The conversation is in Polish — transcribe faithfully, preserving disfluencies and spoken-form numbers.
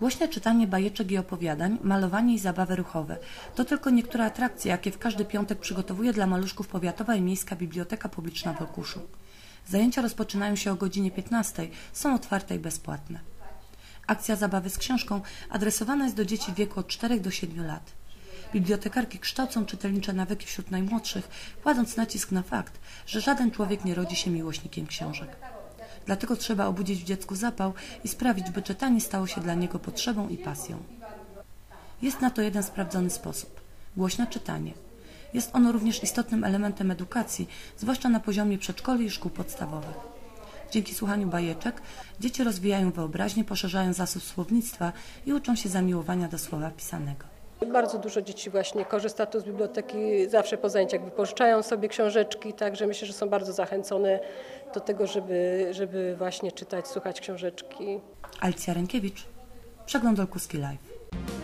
Głośne czytanie bajeczek i opowiadań, malowanie i zabawy ruchowe. To tylko niektóre atrakcje, jakie w każdy piątek przygotowuje dla maluszków Powiatowa i Miejska Biblioteka Publiczna w Olkuszu. Zajęcia rozpoczynają się o godzinie piętnastej, są otwarte i bezpłatne. Akcja Zabawy z książką adresowana jest do dzieci w wieku od czterech do siedmiu lat. Bibliotekarki kształcą czytelnicze nawyki wśród najmłodszych, kładąc nacisk na fakt, że żaden człowiek nie rodzi się miłośnikiem książek. Dlatego trzeba obudzić w dziecku zapał i sprawić, by czytanie stało się dla niego potrzebą i pasją. Jest na to jeden sprawdzony sposób – głośne czytanie. Jest ono również istotnym elementem edukacji, zwłaszcza na poziomie przedszkoli i szkół podstawowych. Dzięki słuchaniu bajeczek dzieci rozwijają wyobraźnię, poszerzają zasób słownictwa i uczą się zamiłowania do słowa pisanego. Bardzo dużo dzieci właśnie korzysta tu z biblioteki, zawsze po zajęciach wypożyczają sobie książeczki, także myślę, że są bardzo zachęcone do tego, żeby, żeby właśnie czytać, słuchać książeczki. Alicja Rynkiewicz, Przegląd Olkuski Live.